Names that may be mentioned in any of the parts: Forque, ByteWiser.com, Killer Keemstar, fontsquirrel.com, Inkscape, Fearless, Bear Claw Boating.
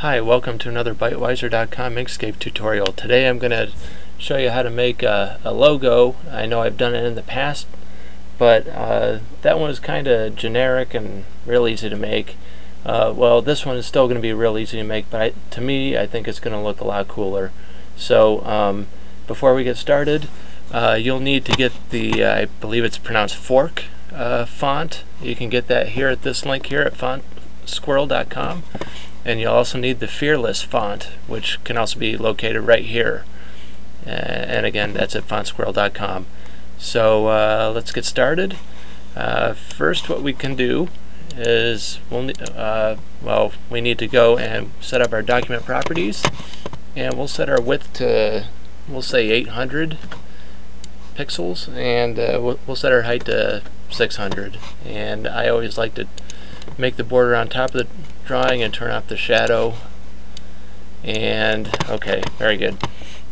Hi, welcome to another ByteWiser.com Inkscape tutorial. Today I'm going to show you how to make a logo. I know I've done it in the past, but that one is kind of generic and real easy to make. Well, this one is still going to be real easy to make, but to me I think it's going to look a lot cooler. So before we get started, you'll need to get the, I believe it's pronounced Forque font. You can get that here at this link here at fontsquirrel.com. And you'll also need the Fearless font, which can also be located right here. And again, that's at fontsquirrel.com. So let's get started. First, what we can do is we need to go and set up our document properties, and we'll set our width to, we'll say 800 pixels, and we'll set our height to 600. And I always like to make the border on top of the drawing and turn off the shadow. And okay, very good.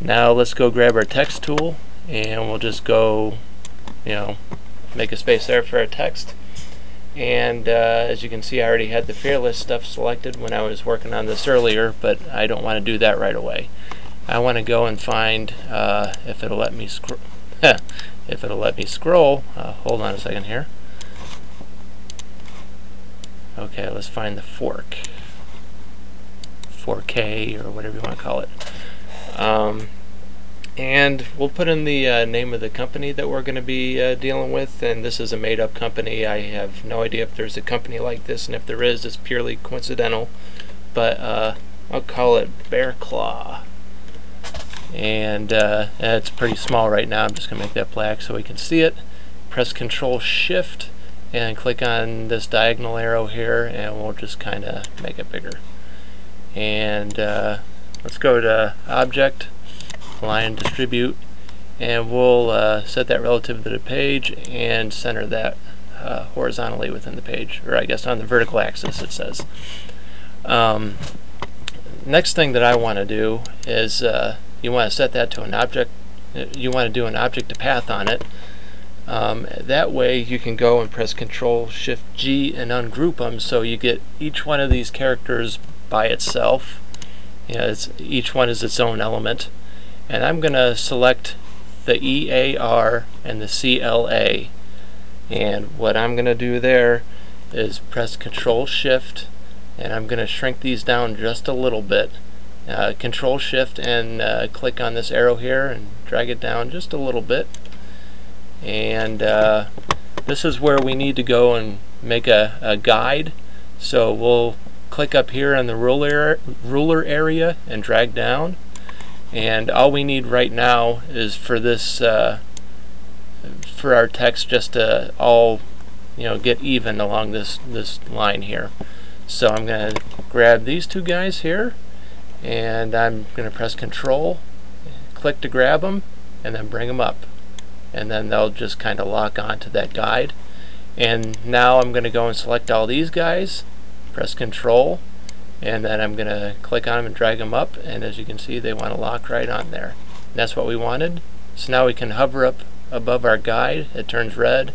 Now let's go grab our text tool, and we'll just go, you know, make a space there for our text. And as you can see, I already had the Fearless stuff selected when I was working on this earlier, but I don't want to do that right away. I want to go and find if it'll let me scroll. If it'll let me scroll, hold on a second here. Okay, let's find the Forque, Forque, or whatever you want to call it. And we'll put in the name of the company that we're going to be dealing with, and this is a made-up company. I have no idea if there's a company like this, and if there is, it's purely coincidental. But I'll call it Bear Claw. And it's pretty small right now. I'm just going to make that black so we can see it. Press Control-Shift and click on this diagonal arrow here, and we'll just kind of make it bigger. And let's go to Object, Align, Distribute, and we'll set that relative to the page and center that horizontally within the page, or I guess on the vertical axis it says. Next thing that I want to do is you want to set that to an object. You want to do an object to path on it. That way you can go and press Control-Shift-G and ungroup them, so you get each one of these characters by itself. You know, each one is its own element. And I'm going to select the EAR and the CLA. And what I'm going to do there is press Control-Shift, and I'm going to shrink these down just a little bit. Control-Shift and click on this arrow here and drag it down just a little bit. And this is where we need to go and make a guide. So we'll click up here on the ruler area and drag down. And all we need right now is for this, for our text just to all, you know, get even along this line here. So I'm going to grab these two guys here, and I'm going to press Control, click to grab them, and then bring them up. And then they'll just kind of lock onto that guide. And now I'm going to go and select all these guys, press Control, and then I'm going to click on them and drag them up, and as you can see, they want to lock right on there. And that's what we wanted. So now we can hover up above our guide. It turns red.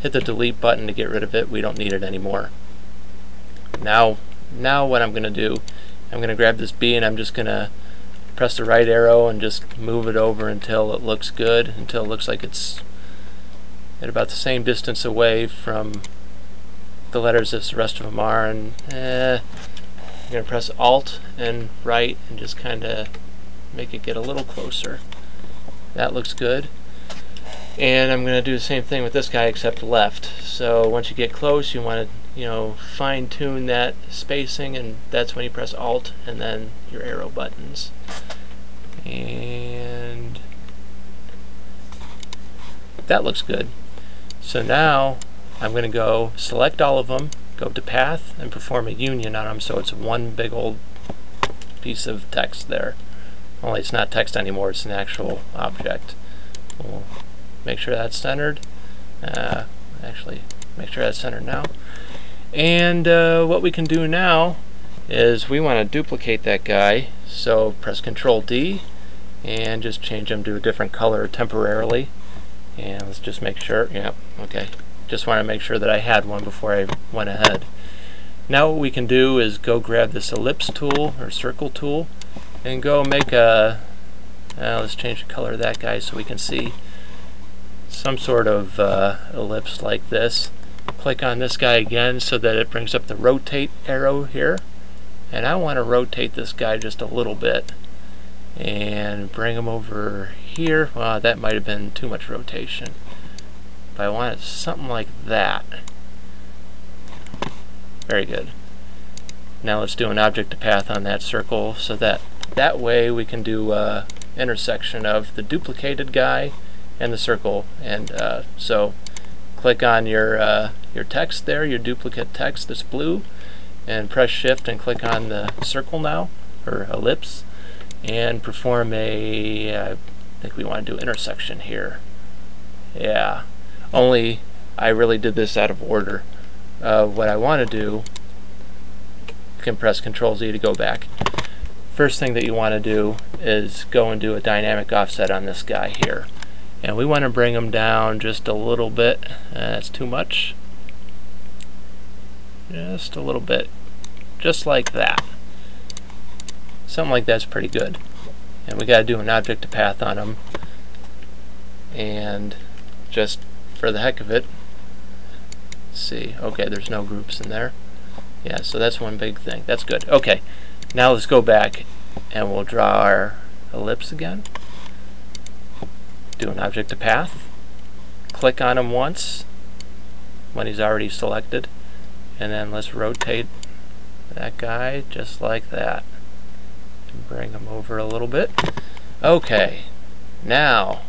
Hit the delete button to get rid of it. We don't need it anymore. Now what I'm going to do, I'm going to grab this B, and I'm just going to press the right arrow and just move it over until it looks good, until it looks like it's at about the same distance away from the letters as the rest of them are. And I'm going to press Alt and right and just kind of make it get a little closer. That looks good. And I'm going to do the same thing with this guy except left. So once you get close, you want to, you know, fine-tune that spacing, and that's when you press Alt and then your arrow buttons. And that looks good. So now I'm going to go select all of them, go to Path, and perform a union on them, so it's one big old piece of text there. Only it's not text anymore, it's an actual object. We'll make sure that's centered. Actually, make sure that's centered now. And what we can do now is we want to duplicate that guy. So press Control-D and just change them to a different color temporarily. And let's just make sure. Yep. Okay. Just want to make sure that I had one before I went ahead. Now what we can do is go grab this ellipse tool or circle tool and go make a, let's change the color of that guy so we can see some sort of ellipse like this. Click on this guy again so that it brings up the rotate arrow here, and I want to rotate this guy just a little bit and bring him over here. Well, that might have been too much rotation, but I want it something like that. Very good. Now let's do an object to path on that circle so that that way we can do intersection of the duplicated guy and the circle. And so click on your text there, your duplicate text that's blue, and press shift and click on the circle now, or ellipse, and perform a, I think we want to do intersection here. Yeah, only I really did this out of order. What I want to do, you can press Ctrl-Z to go back. First thing that you want to do is go and do a dynamic offset on this guy here. And we want to bring him down just a little bit. That's too much. Just a little bit. Just like that. Something like that's pretty good. And we got to do an object to path on him. And just for the heck of it, see, okay, there's no groups in there. Yeah, so that's one big thing. That's good. Okay, now let's go back and we'll draw our ellipse again. Do an object to path. Click on him once when he's already selected, and then let's rotate that guy just like that. Bring him over a little bit. Okay, now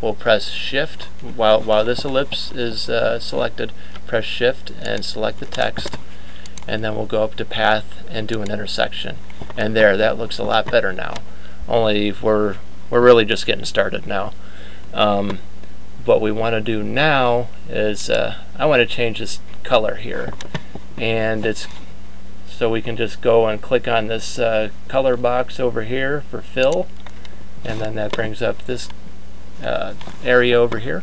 we'll press shift while this ellipse is selected. Press shift and select the text, and then we'll go up to path and do an intersection. And there, that looks a lot better now. Only we're really just getting started now. What we want to do now is I want to change this color here, and it's so we can just go and click on this color box over here for fill, and then that brings up this area over here.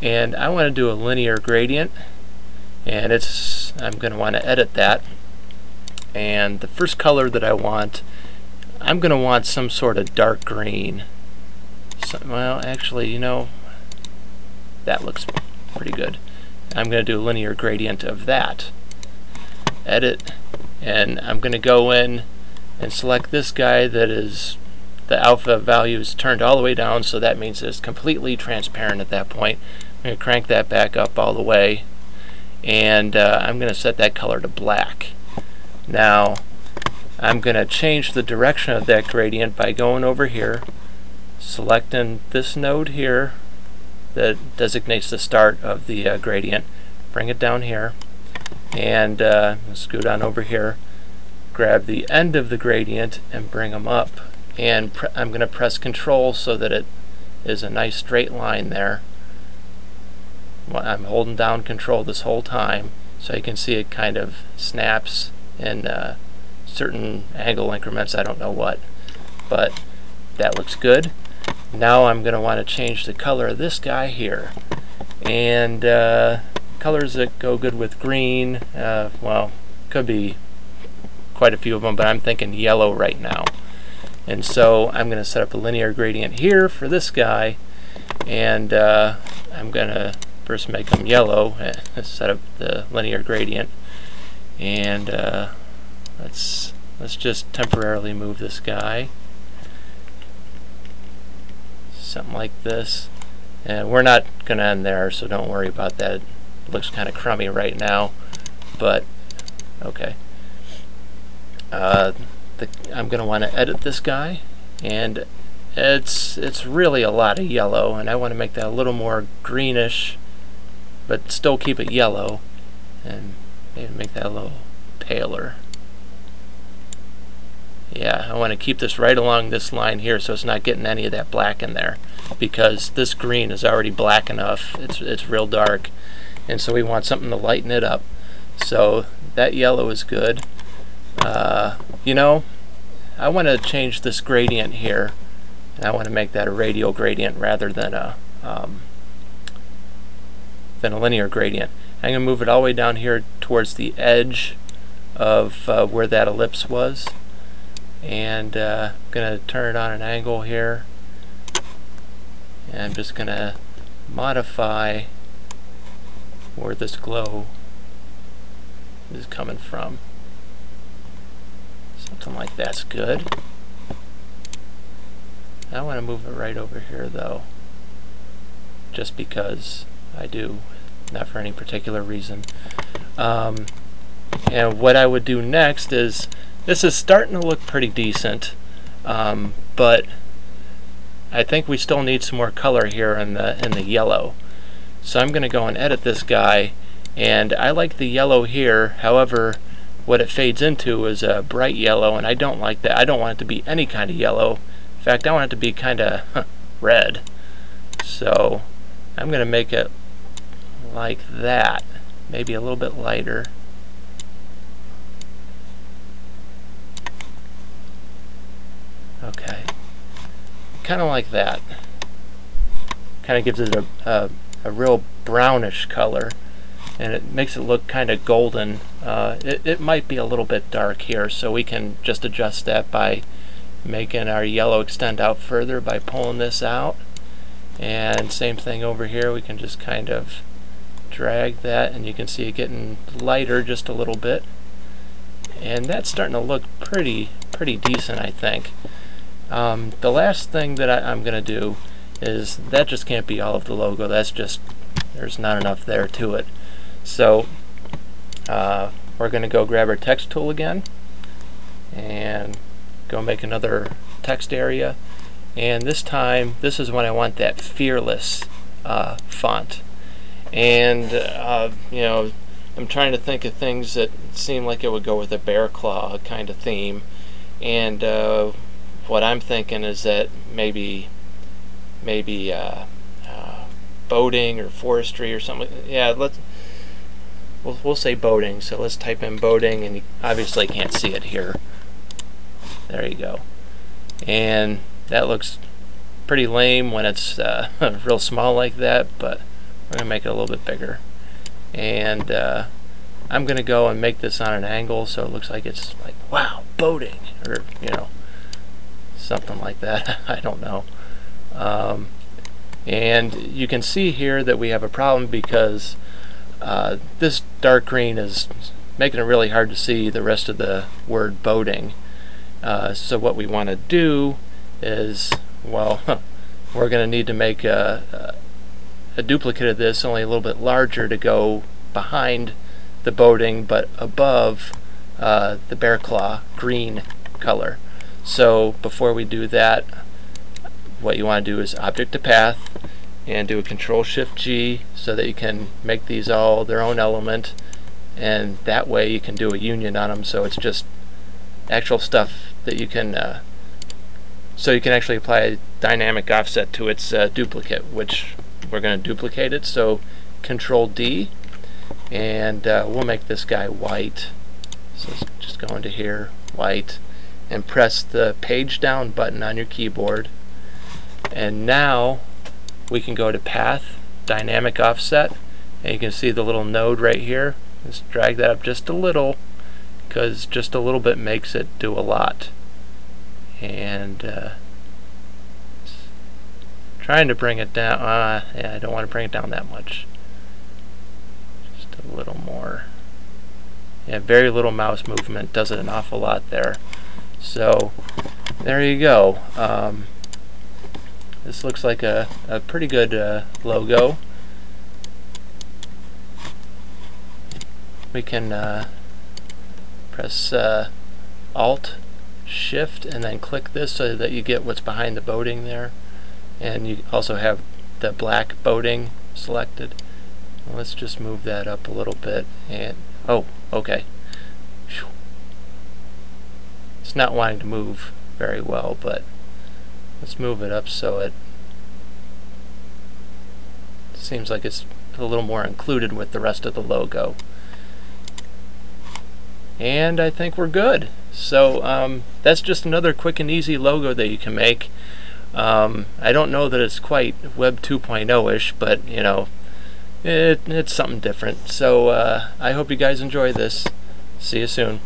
And I want to do a linear gradient, and it's, I'm going to want to edit that. And the first color that I want, I'm going to want some sort of dark green. So, well, actually, you know, that looks pretty good. I'm going to do a linear gradient of that. Edit, and I'm going to go in and select this guy that is, the alpha value is turned all the way down, so that means it's completely transparent at that point. I'm going to crank that back up all the way, and I'm going to set that color to black. Now, I'm going to change the direction of that gradient by going over here, selecting this node here that designates the start of the gradient, bring it down here, and scoot on over here, grab the end of the gradient and bring them up, and I'm going to press Control so that it is a nice straight line there. Well, I'm holding down Control this whole time, so you can see it kind of snaps in certain angle increments, I don't know what, but that looks good. Now I'm going to want to change the color of this guy here, and colors that go good with green, well, could be quite a few of them, but I'm thinking yellow right now. And so I'm going to set up a linear gradient here for this guy, and I'm going to first make him yellow, set up the linear gradient, and let's just temporarily move this guy. Something like this, and we're not going to end there, so don't worry about that. It looks kind of crummy right now, but okay. I'm going to want to edit this guy, and it's really a lot of yellow, and I want to make that a little more greenish, but still keep it yellow, and maybe make that a little paler. Yeah, I want to keep this right along this line here, so it's not getting any of that black in there, because this green is already black enough. It's real dark, and so we want something to lighten it up. So that yellow is good. You know, I want to change this gradient here, and I want to make that a radial gradient rather than a linear gradient. I'm going to move it all the way down here towards the edge of where that ellipse was. And I'm going to turn it on an angle here, and I'm just going to modify where this glow is coming from. Something like that's good. I want to move it right over here though, just because I do, not for any particular reason. And what I would do next is, this is starting to look pretty decent, but I think we still need some more color here in the yellow. So I'm going to go and edit this guy, and I like the yellow here. However, what it fades into is a bright yellow, and I don't like that. I don't want it to be any kind of yellow. In fact, I want it to be kind of red. So I'm going to make it like that, maybe a little bit lighter. Okay, kind of like that. Kind of gives it a real brownish color, and it makes it look kind of golden. It might be a little bit dark here, so we can just adjust that by making our yellow extend out further by pulling this out. And same thing over here, we can just kind of drag that, and you can see it getting lighter just a little bit. And that's starting to look pretty decent, I think. The last thing that I'm going to do is, that just can't be all of the logo. That's just, there's not enough there to it. So we're going to go grab our text tool again and go make another text area. And this time, this is when I want that Fearless font. And you know, I'm trying to think of things that seem like it would go with a bear claw kind of theme. And what I'm thinking is that maybe boating or forestry or something. Yeah, we'll say boating. So let's type in boating, and you obviously can't see it here. There you go. And that looks pretty lame when it's real small like that, but we're gonna make it a little bit bigger. And I'm gonna go and make this on an angle so it looks like it's like, wow, boating, or you know, something like that. I don't know. And you can see here that we have a problem because this dark green is making it really hard to see the rest of the word boating. So what we want to do is, well, we're gonna need to make a duplicate of this, only a little bit larger, to go behind the boating but above the bear claw green color. So before we do that, what you want to do is object to path, and do a Control-Shift-G so that you can make these all their own element, and that way you can do a union on them, so it's just actual stuff that you can so you can actually apply a dynamic offset to its duplicate, which we're going to duplicate it. So Control-D, and we'll make this guy white. So just go into here, white, and press the page down button on your keyboard. And now we can go to Path, Dynamic Offset, and you can see the little node right here. Let's drag that up just a little, because just a little bit makes it do a lot. And trying to bring it down. Yeah, I don't want to bring it down that much. Just a little more. Yeah, very little mouse movement does it an awful lot there. So there you go. This looks like a pretty good logo. We can press Alt, Shift, and then click this so that you get what's behind the boating there. And you also have the black boating selected. Let's just move that up a little bit. And oh, okay. It's not wanting to move very well, but let's move it up so it seems like it's a little more included with the rest of the logo. And I think we're good. So that's just another quick and easy logo that you can make. I don't know that it's quite Web 2.0-ish, but you know, it's something different. So I hope you guys enjoy this. See you soon.